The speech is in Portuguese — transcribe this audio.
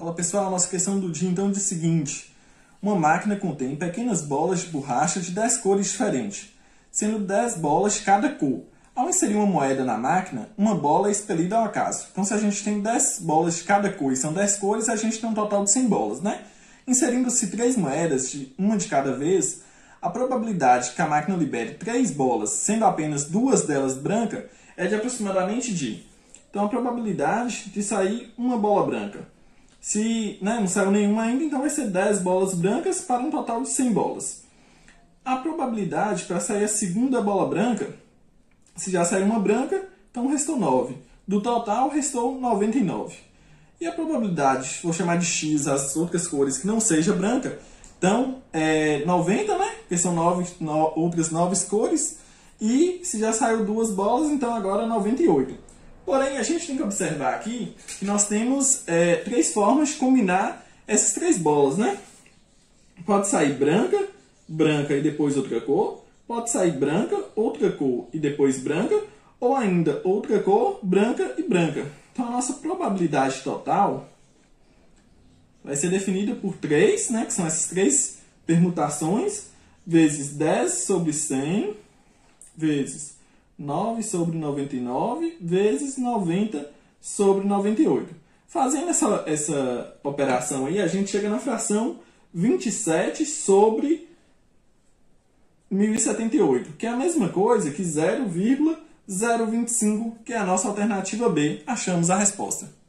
Fala pessoal, nossa questão do dia então diz o seguinte. Uma máquina contém pequenas bolas de borracha de 10 cores diferentes, sendo 10 bolas de cada cor. Ao inserir uma moeda na máquina, uma bola é expelida ao acaso. Então se a gente tem 10 bolas de cada cor e são 10 cores, a gente tem um total de 100 bolas, né? Inserindo-se 3 moedas, uma de cada vez, a probabilidade que a máquina libere 3 bolas, sendo apenas 2 delas brancas, é de aproximadamente de... Então a probabilidade de sair uma bola branca. Se não saiu nenhuma ainda, então vai ser 10 bolas brancas para um total de 100 bolas. A probabilidade para sair a segunda bola branca, se já saiu uma branca, então restou 9. Do total, restou 99. E a probabilidade, vou chamar de X as outras cores que não seja branca, então é 90, né? Porque são outras 9 cores. E se já saiu 2 bolas, então agora 98. Porém, a gente tem que observar aqui que nós temos 3 formas de combinar essas 3 bolas, né? Pode sair branca, branca e depois outra cor. Pode sair branca, outra cor e depois branca. Ou ainda outra cor, branca e branca. Então, a nossa probabilidade total vai ser definida por 3, né? Que são essas 3 permutações. Vezes 10 sobre 100, vezes 9 sobre 99 vezes 90 sobre 98. Fazendo essa operação aí, a gente chega na fração 27 sobre 1078, que é a mesma coisa que 0,025, que é a nossa alternativa B. Achamos a resposta.